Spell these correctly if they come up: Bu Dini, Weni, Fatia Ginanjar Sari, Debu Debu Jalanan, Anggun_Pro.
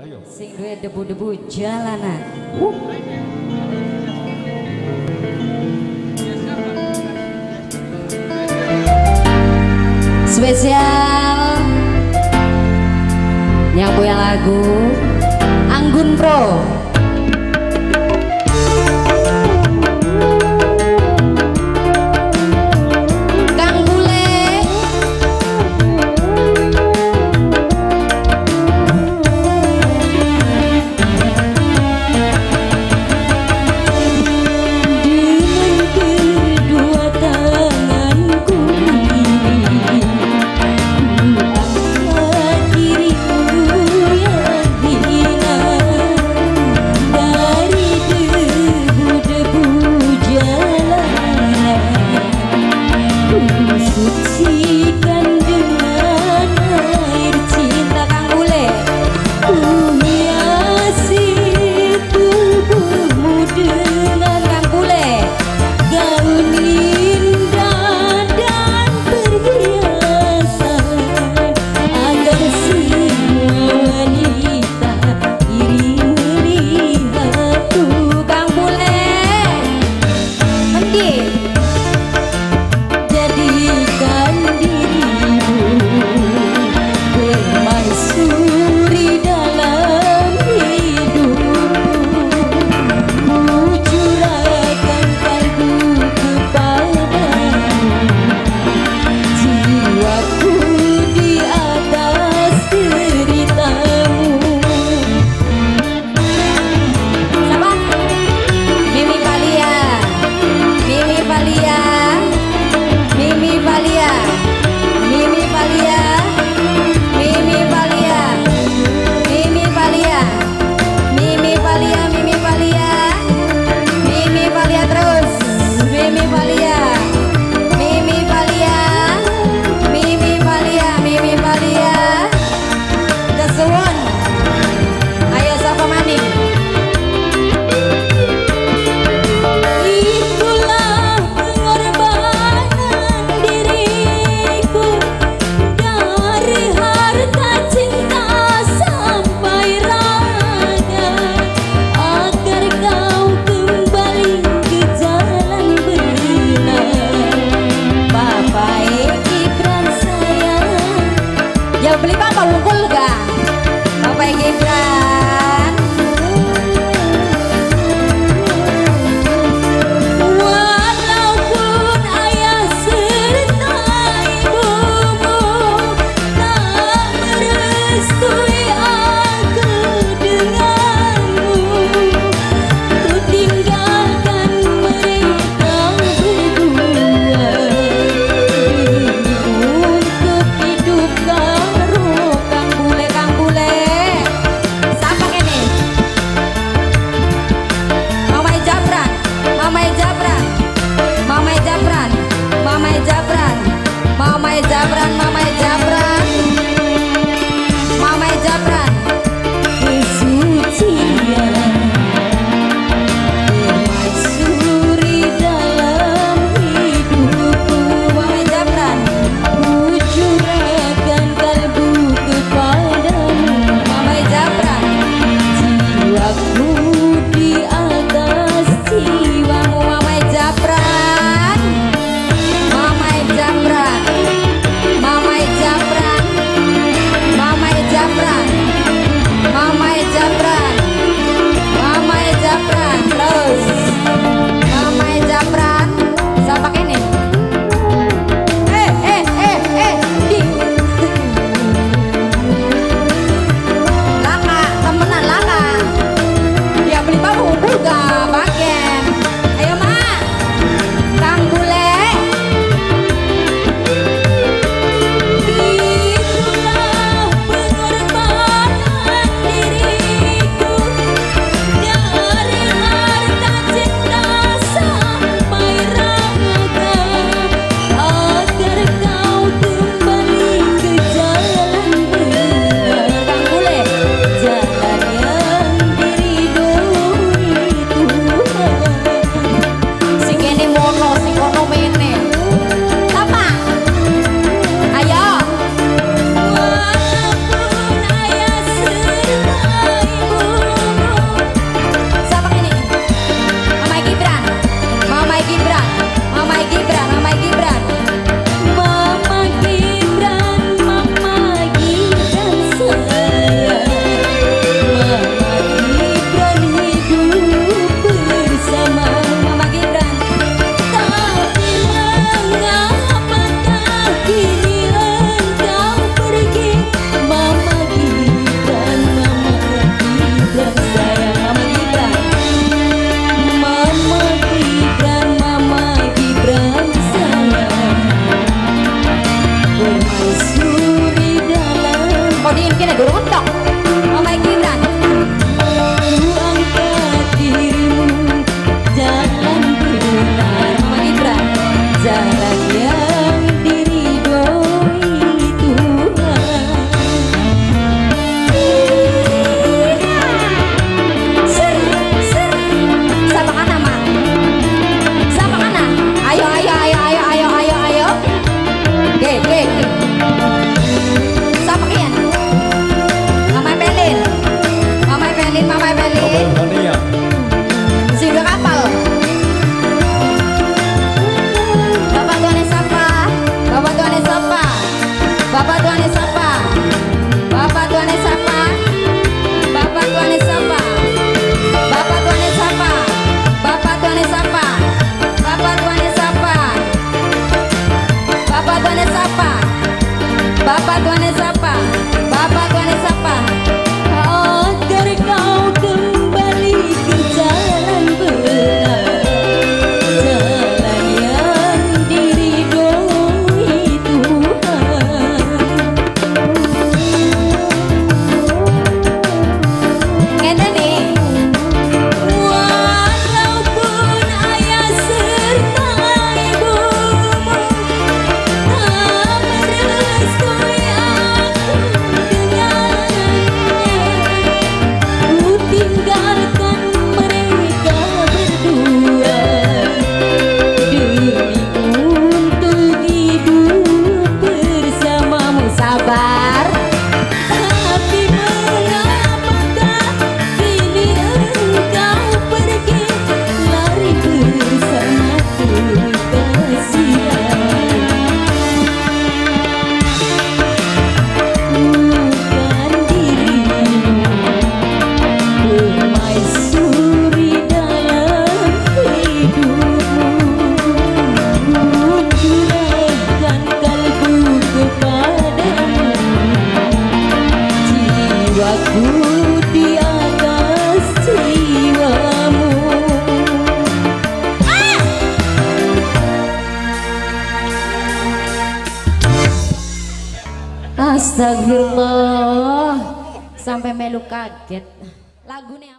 Ayo. Sing duwe debu-debu jalanan. Spesial yang punya lagu Anggun Pro. Astagfirullah, sampai melu kaget. Lagunya